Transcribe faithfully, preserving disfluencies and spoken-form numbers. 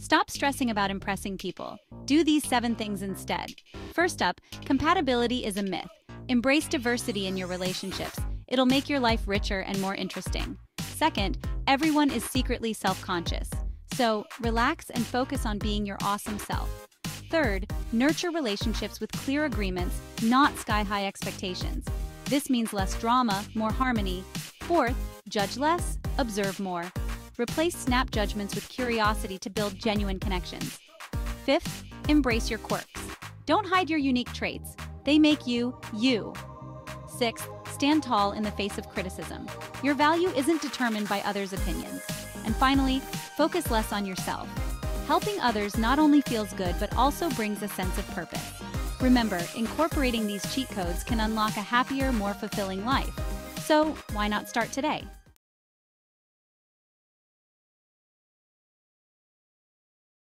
Stop stressing about impressing people. Do these seven things instead. First up, compatibility is a myth. Embrace diversity in your relationships. It'll make your life richer and more interesting. Second, everyone is secretly self-conscious. So, relax and focus on being your awesome self. Third, nurture relationships with clear agreements, not sky-high expectations. This means less drama, more harmony. Fourth, judge less, observe more. Replace snap judgments with curiosity to build genuine connections. Fifth, embrace your quirks. Don't hide your unique traits. They make you, you. Sixth, stand tall in the face of criticism. Your value isn't determined by others' opinions. And finally, focus less on yourself. Helping others not only feels good, but also brings a sense of purpose. Remember, incorporating these cheat codes can unlock a happier, more fulfilling life. So, why not start today?